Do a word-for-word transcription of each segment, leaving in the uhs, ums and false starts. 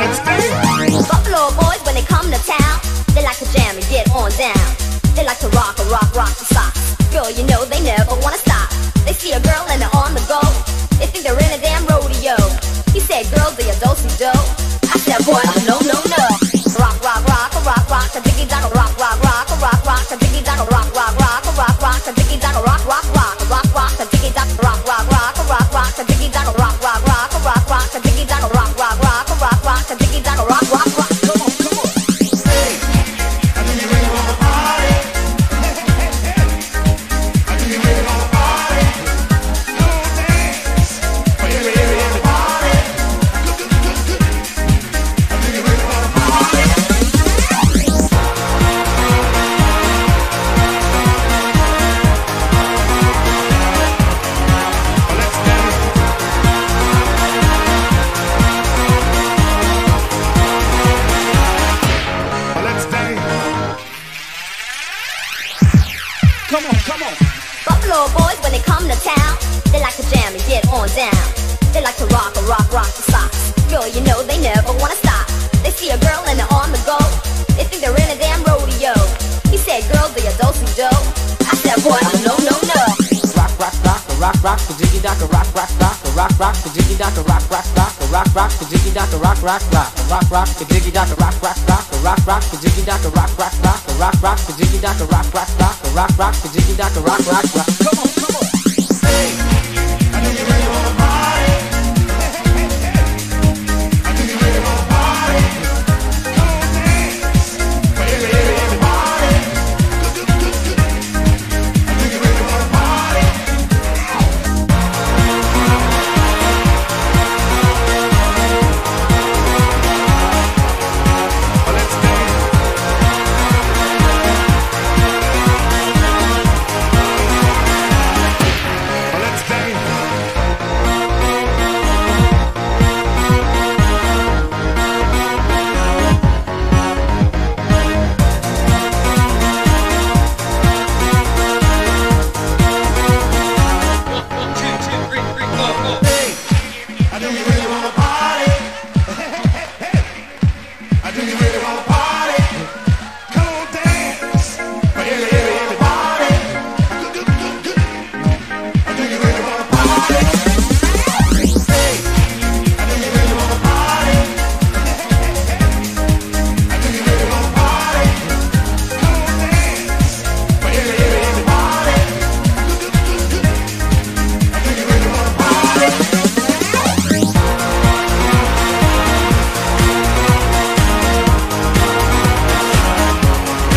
hipsters. Buffalo boys, when they come to town, they like to jam and get on down. They like to rock and rock, rock the socks. Girl, you know they never wanna stop. They see a girl and they're on the go. They think they're in a damn rodeo. He said, girl, do your do-si-do. I said, boy, oh, no, no, no. Rock, rock, rock, rock, rock, a diggy dock, rock, rock, rock, rock, rock, a diggy dock, rock, rock, rock, rock, rock, a diggy dock, rock, rock, rock, rock, rock, a diggy dock, rock, rock, rock, rock, rock, a diggy dock, rock, rock, rock, rock, rock, a diggy dock, rock, rock, rock, rock, rock, a diggy dock, rock, rock, rock. Rock rock rock rock the jiggy dock rock rock rock rock rock the jiggy dock rock rock rock rock rock the jiggy dock rock rock rock rock rock the jiggy dock rock rock rock. Come on, come on. Hey, I think you really wanna party. I think you really wanna party. Come on, dance, baby, everybody. I think you really wanna party.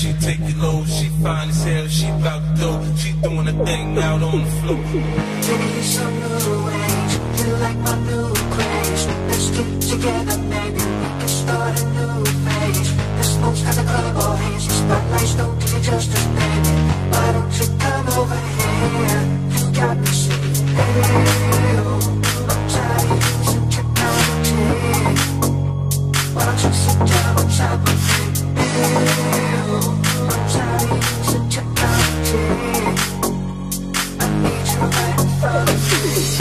she take it low, she fine as hell, she bout to go, she throwing a thing out on the floor. Maybe some new age, you like my new craze. Let's get together, baby, we can start a new phase. The smoke's got the club all hazy, spotlights don't do you justice, baby. Why don't you come over here? You got me singing, hey, oh, I'm tired of using technology. Why don't you sit down on top of me? I'm tired of using technology. I need you right in front of me. Top.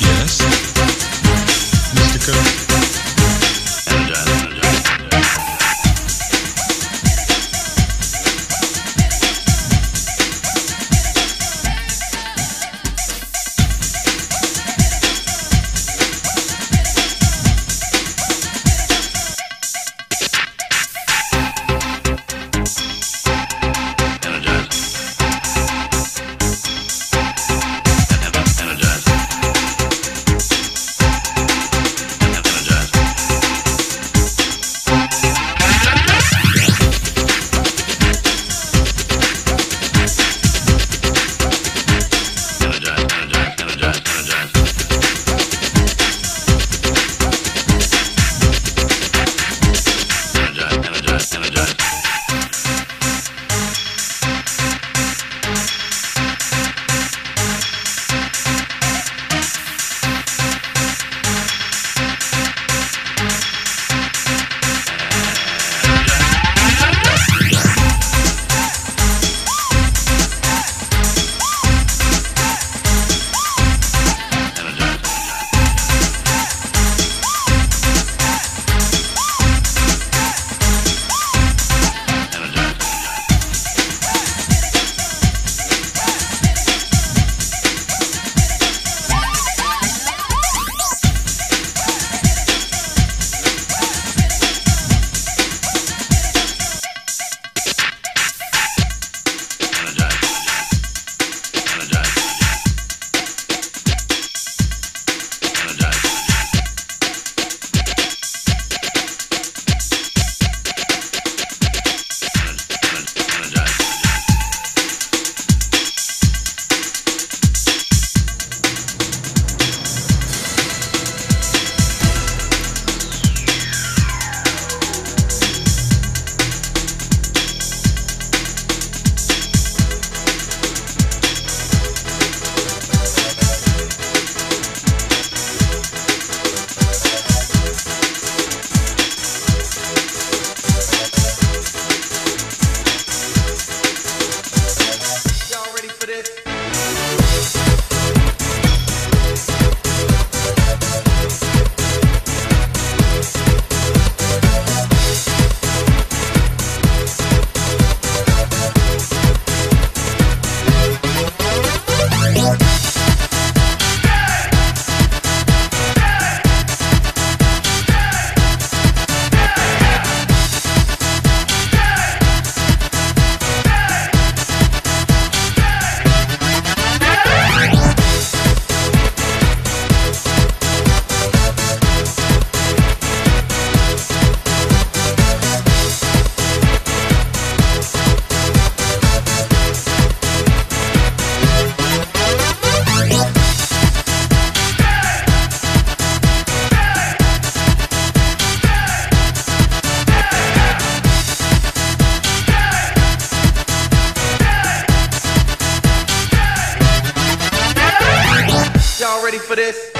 Yes, Mister Cook. And uh, ready for this?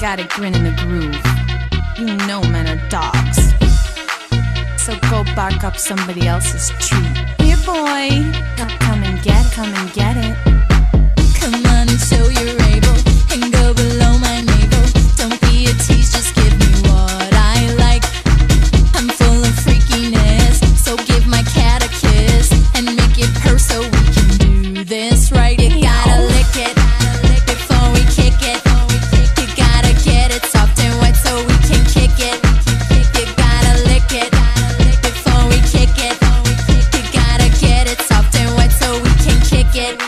Got a grin in the groove. You know men are dogs, so go bark up somebody else's tree. Here boy, come and get, come and get it. Come on and show you're able, and go below my navel. Don't be a tease, just give me what I like. I'm full of freakiness, so give my cat a kiss, and make it purr so we can do this right. You gotta lick it before we kick it. Get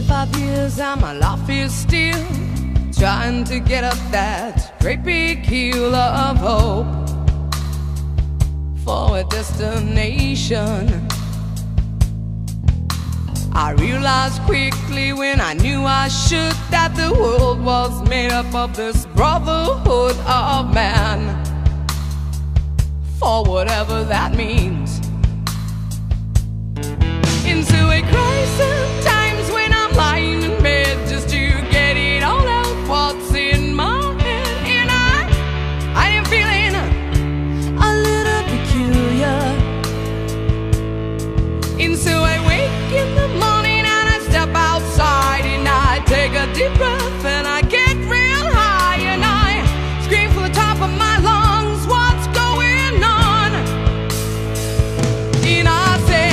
twenty-five years and my life is still trying to get up that great big hill of hope for a destination. I realized quickly when I knew I should that the world was made up of this brotherhood of man, for whatever that means. Into a crisis times when I'm lying in bed just to get it all out what's in my head. And I, I am feeling a little peculiar. And so I wake in the morning and I step outside and I take a deep breath and I get real high and I scream from the top of my lungs, what's going on? And I say,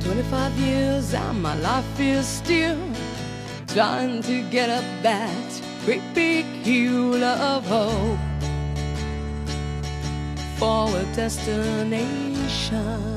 twenty-five years and my life is still trying to get up that great big hill of hope for a destination.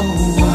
Only one.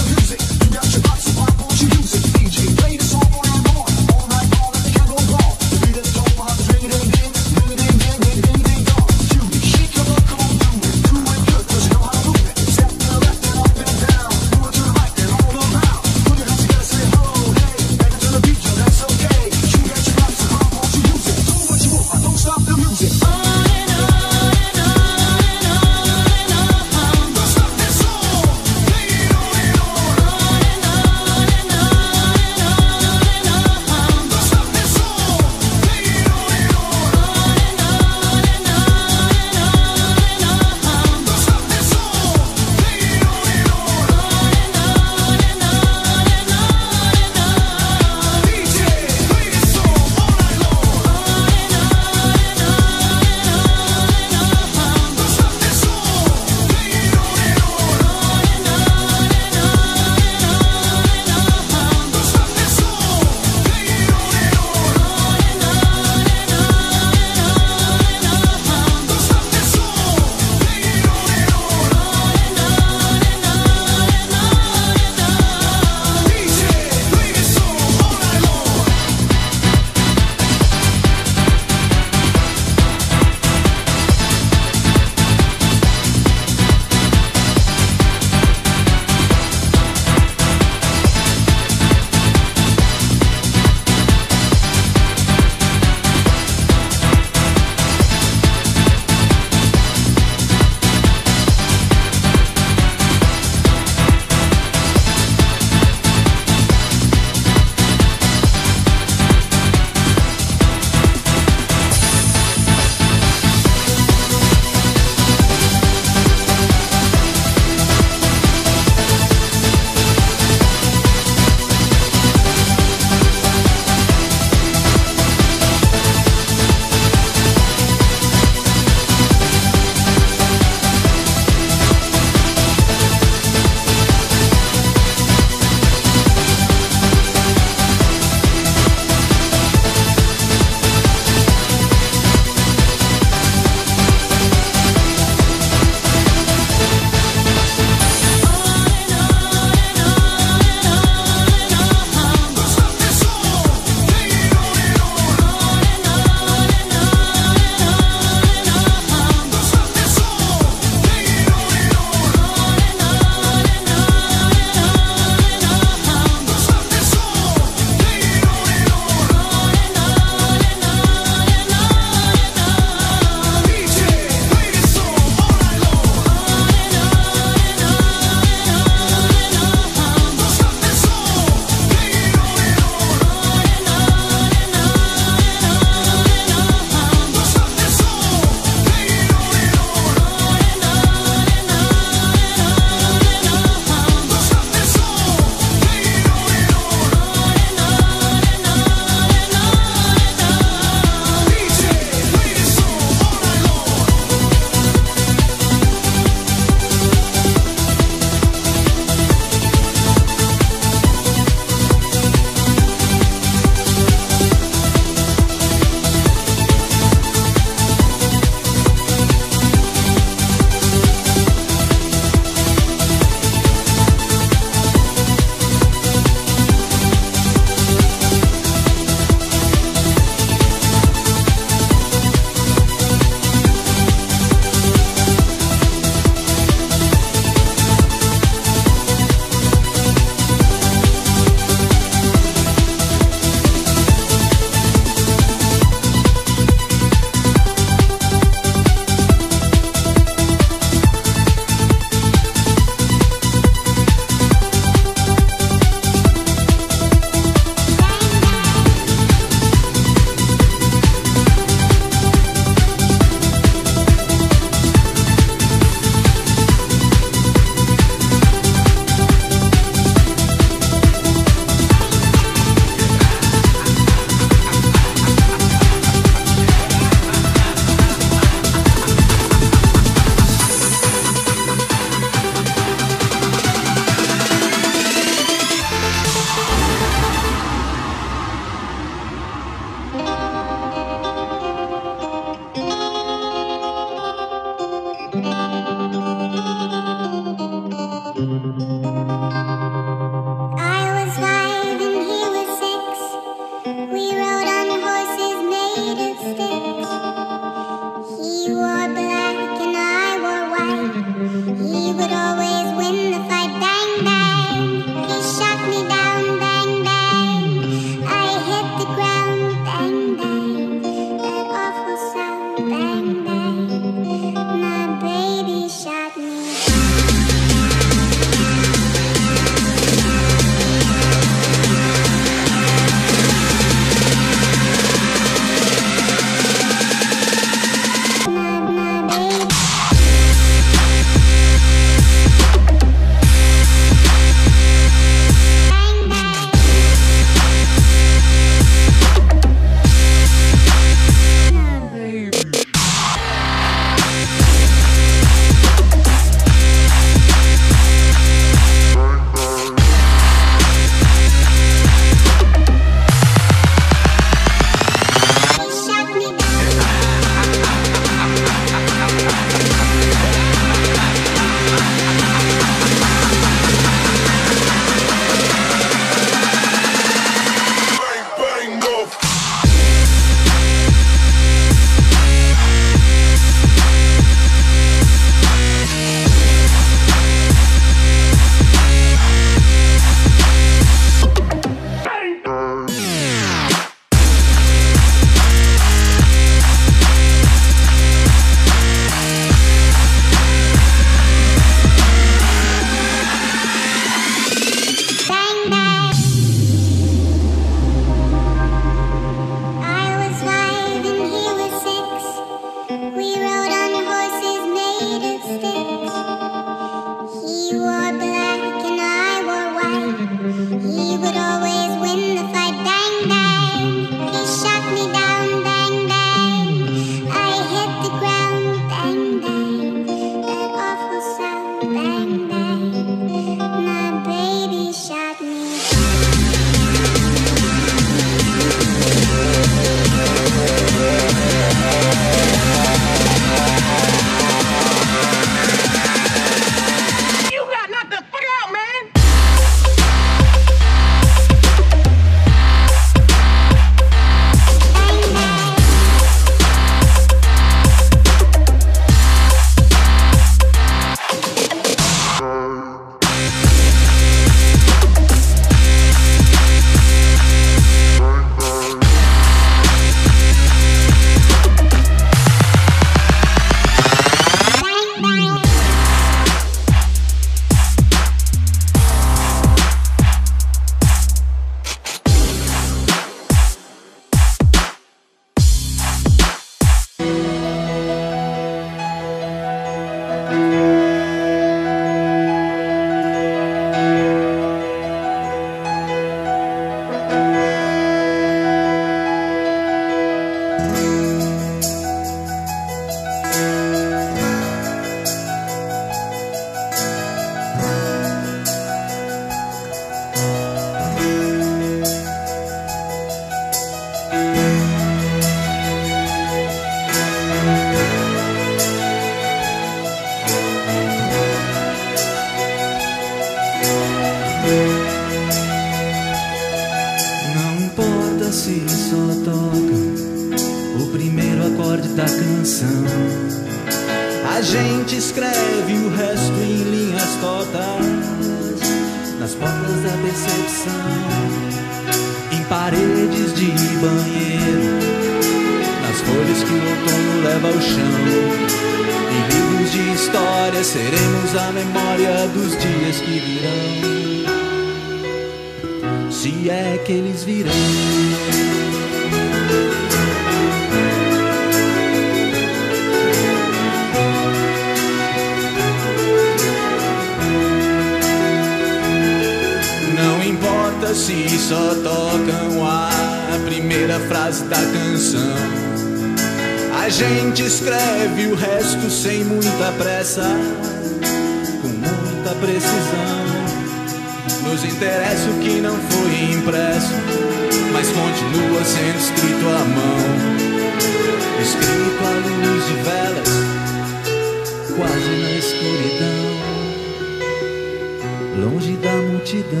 multidão.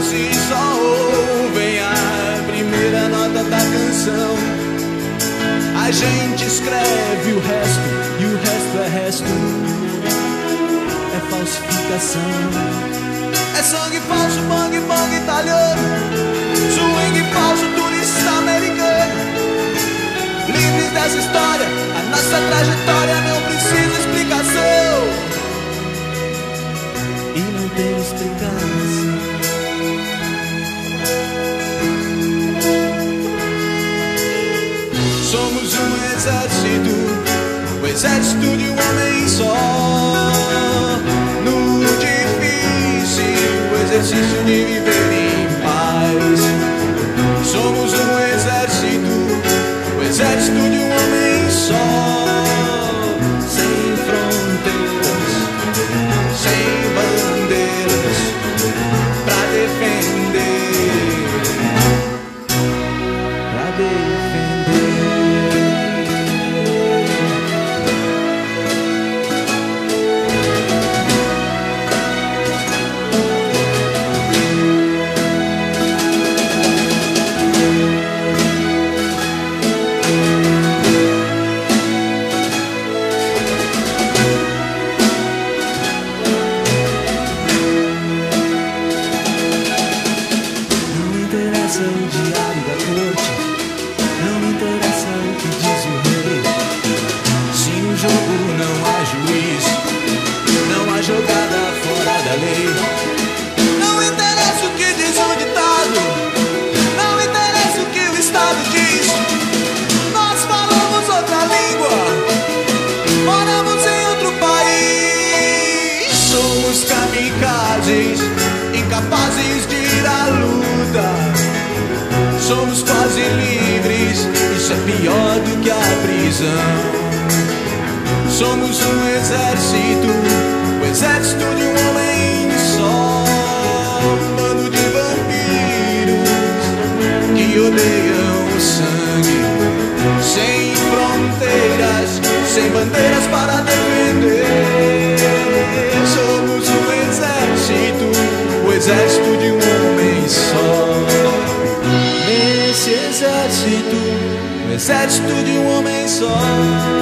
Se só ouvem a primeira nota da canção, a gente escreve o resto, e o resto é resto, é falsificação. É sangue falso, bang bang italiano, swing falso, turista americano. Livre dessa história, a nossa trajetória não precisa explicação, e não tem explicação. Somos um exército, o exército de um homem só. No difícil, o exercício de viver em paz. Somos um exército, o exército de um homem só. Sem fronteiras, sem bandeiras, pra defender, pra defender. Incapazes de ir à luta, somos quase livres, isso é pior do que a prisão. Somos um exército, o exército de um homem só. Um bando de vampiros que odeiam o sangue, sem fronteiras, sem bandeiras para defender. Somos um exército, o exército de um homem só. Nesse exército, o exército de um homem só.